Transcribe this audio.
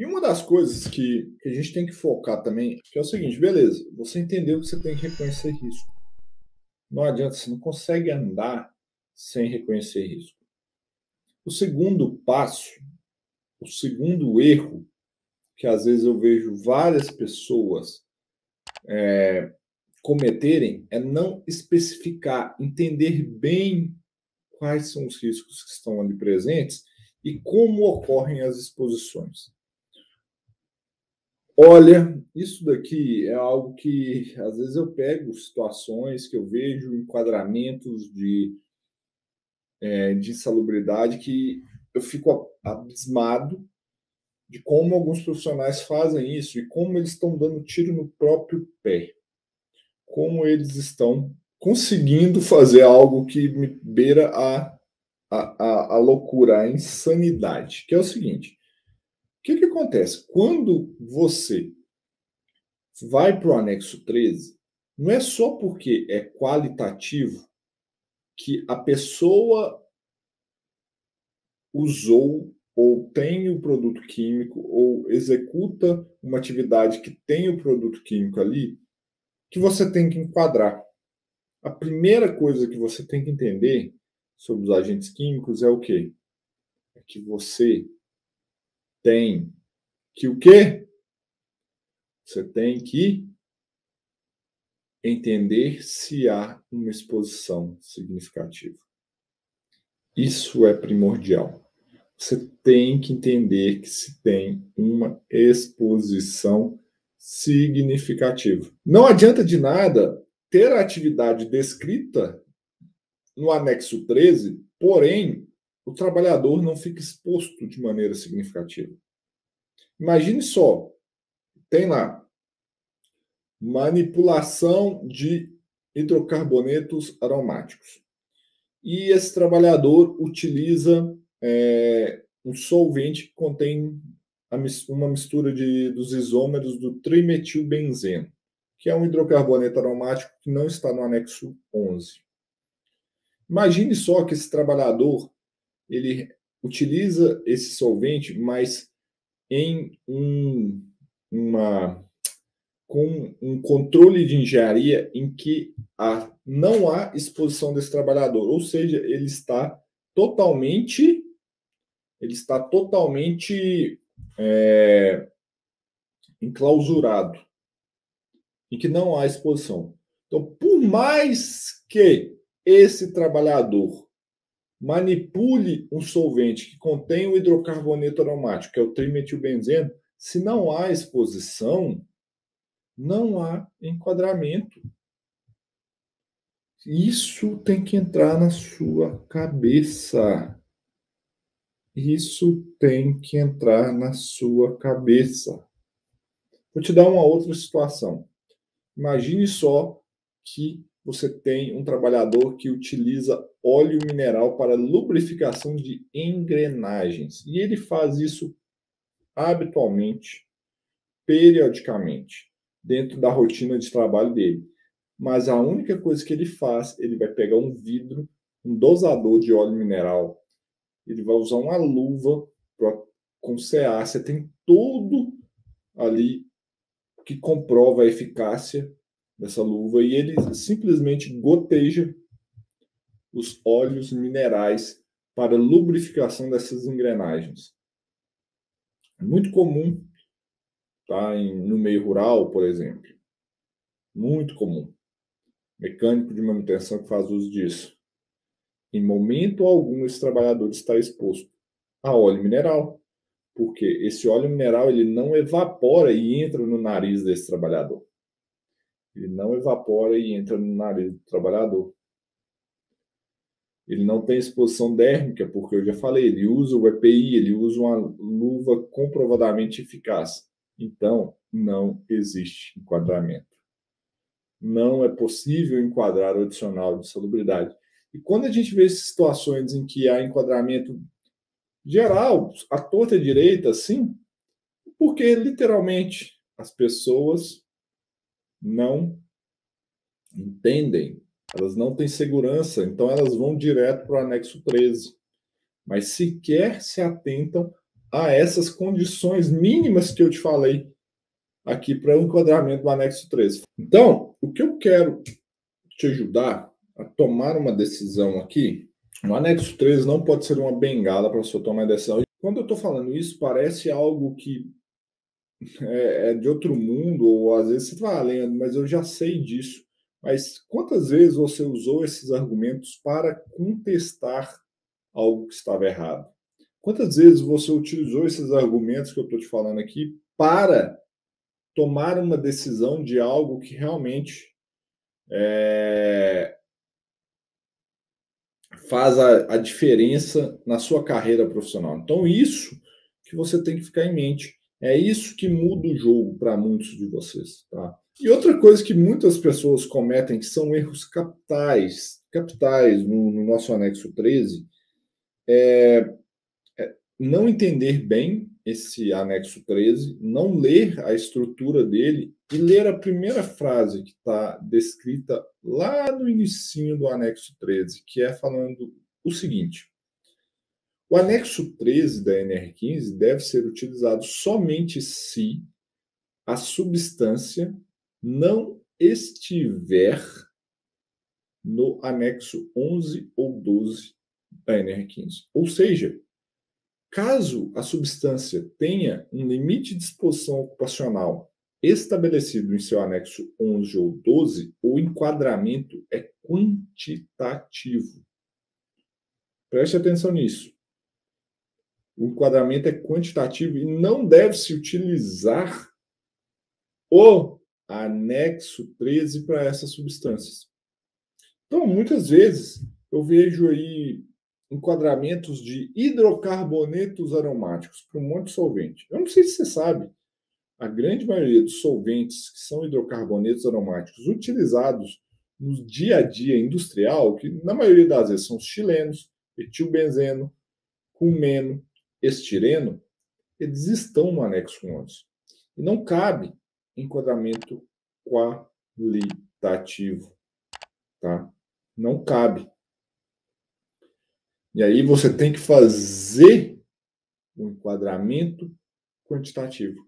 E uma das coisas que a gente tem que focar também, que é o seguinte, beleza, você entendeu que você tem que reconhecer risco. Não adianta, você não consegue andar sem reconhecer risco. O segundo passo, o segundo erro, que às vezes eu vejo várias pessoas cometerem, é não especificar, entender bem quais são os riscos que estão ali presentes e como ocorrem as exposições. Olha, isso daqui é algo que, às vezes, eu pego situações que eu vejo, enquadramentos de insalubridade, que eu fico abismado de como alguns profissionais fazem isso e como eles estão dando tiro no próprio pé. Como eles estão conseguindo fazer algo que me beira a loucura, a insanidade, que é o seguinte. O que acontece? Quando você vai para o anexo 13, não é só porque é qualitativo que a pessoa usou ou tem o produto químico ou executa uma atividade que tem o produto químico ali, que você tem que enquadrar. A primeira coisa que você tem que entender sobre os agentes químicos é o quê? É que você tem que o quê? Você tem que entender se há uma exposição significativa. Isso é primordial. Você tem que entender que se tem uma exposição significativa. Não adianta de nada ter a atividade descrita no anexo 13, porém, o trabalhador não fica exposto de maneira significativa. Imagine só, tem lá, manipulação de hidrocarbonetos aromáticos. E esse trabalhador utiliza um solvente que contém uma mistura dos isômeros do trimetilbenzeno, que é um hidrocarboneto aromático que não está no anexo 11. Imagine só que esse trabalhador ele utiliza esse solvente, mas com um controle de engenharia em que não há exposição desse trabalhador, ou seja, ele está totalmente enclausurado, em que não há exposição. Então, por mais que esse trabalhador manipule um solvente que contém o hidrocarboneto aromático, que é o trimetilbenzeno, se não há exposição, não há enquadramento. Isso tem que entrar na sua cabeça. Isso tem que entrar na sua cabeça. Vou te dar uma outra situação. Imagine só que você tem um trabalhador que utiliza óleo mineral para lubrificação de engrenagens. E ele faz isso habitualmente, periodicamente, dentro da rotina de trabalho dele. Mas a única coisa que ele faz, ele vai pegar um vidro, um dosador de óleo mineral, ele vai usar uma luva com CA. Você tem tudo ali que comprova a eficácia dessa luva e ele simplesmente goteja os óleos minerais para lubrificação dessas engrenagens. É muito comum, tá? No meio rural, por exemplo. Muito comum. Mecânico de manutenção que faz uso disso. Em momento algum, esse trabalhador está exposto a óleo mineral, porque esse óleo mineral ele não evapora e entra no nariz desse trabalhador. Ele não evapora e entra no nariz do trabalhador. Ele não tem exposição dérmica, porque eu já falei, ele usa o EPI, ele usa uma luva comprovadamente eficaz. Então, não existe enquadramento. Não é possível enquadrar o adicional de insalubridade. E quando a gente vê situações em que há enquadramento geral, à torta e à direita, assim, porque literalmente as pessoas não entendem, elas não têm segurança, então elas vão direto para o anexo 13, mas sequer se atentam a essas condições mínimas que eu te falei aqui para o enquadramento do anexo 13. Então, o que eu quero te ajudar a tomar uma decisão aqui, o anexo 13 não pode ser uma bengala para você tomar decisão. Quando eu estou falando isso, parece algo que é de outro mundo, ou às vezes você fala, Leandro, mas eu já sei disso. Mas quantas vezes você usou esses argumentos para contestar algo que estava errado? Quantas vezes você utilizou esses argumentos que eu estou te falando aqui para tomar uma decisão de algo que realmente faz a diferença na sua carreira profissional? Então, isso que você tem que ficar em mente. É isso que muda o jogo para muitos de vocês, tá? E outra coisa que muitas pessoas cometem, que são erros capitais no nosso anexo 13, é não entender bem esse anexo 13, não ler a estrutura dele e ler a primeira frase que está descrita lá no inicinho do anexo 13, que é falando o seguinte: o anexo 13 da NR15 deve ser utilizado somente se a substância não estiver no anexo 11 ou 12 da NR15. Ou seja, caso a substância tenha um limite de exposição ocupacional estabelecido em seu anexo 11 ou 12, o enquadramento é quantitativo. Preste atenção nisso. O enquadramento é quantitativo e não deve-se utilizar o anexo 13 para essas substâncias. Então, muitas vezes, eu vejo aí enquadramentos de hidrocarbonetos aromáticos para um monte de solvente. Eu não sei se você sabe, a grande maioria dos solventes que são hidrocarbonetos aromáticos utilizados no dia a dia industrial, que na maioria das vezes são os xilenos, etilbenzeno, cumeno, estireno, eles estão no anexo 11. E não cabe enquadramento qualitativo, tá? Não cabe. E aí você tem que fazer um enquadramento quantitativo.